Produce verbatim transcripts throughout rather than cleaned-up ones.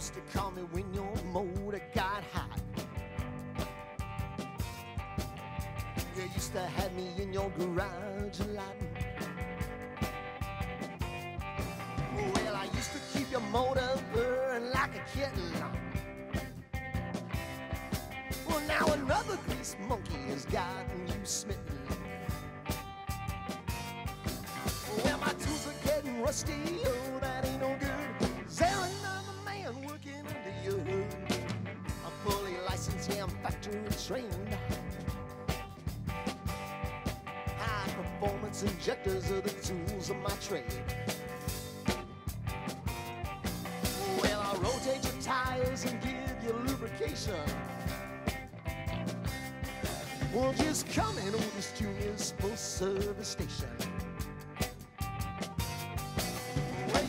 used to call me when your motor got hot. You used to have me in your garage a lot. Well, I used to keep your motor burning like a kitten. Well, now another grease monkey has gotten you smitten. Well, my tools are getting rusty, oh, that ain't no good. Is there another man working under your hood? I'm fully licensed, yeah, I'm factory trained. High performance injectors are the tools of my trade. Well, I'll rotate your tires and give you lubrication. Well, just come in on this Junior's full service station.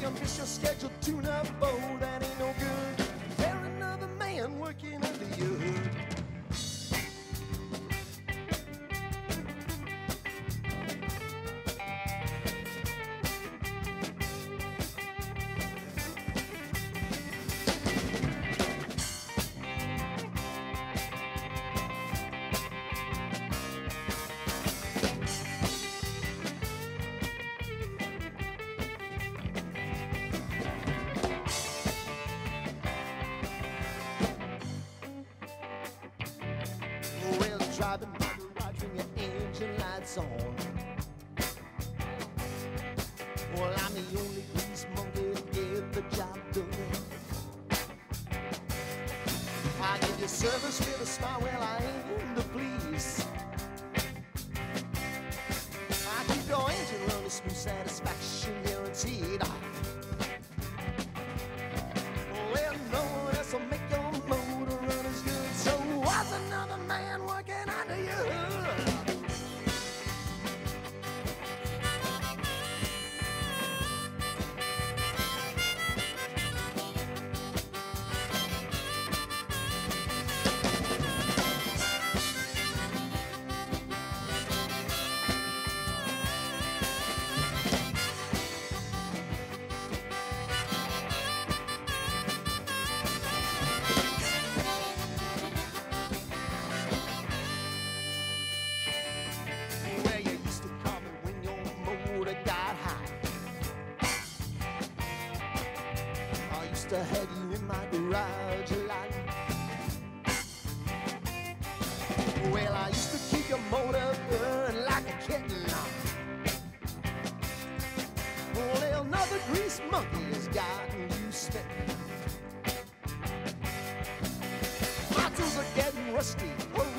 You miss your scheduled tune-up, oh, that ain't no good. Is there another man working under your hood? Driving by the garage when your engine light's on. Well, I'm the only grease monkey to get the job done. I give you service with a smile, well, I ain't in the police. I keep your engine running smooth, satisfaction guaranteed. Well, no one else will make your motor run as good. So why's another man working under your hood? I had you in my garage a lot. Well, I used to keep your motor burning like a kitten. Well, another grease monkey has gotten you smitten. My tools are getting rusty.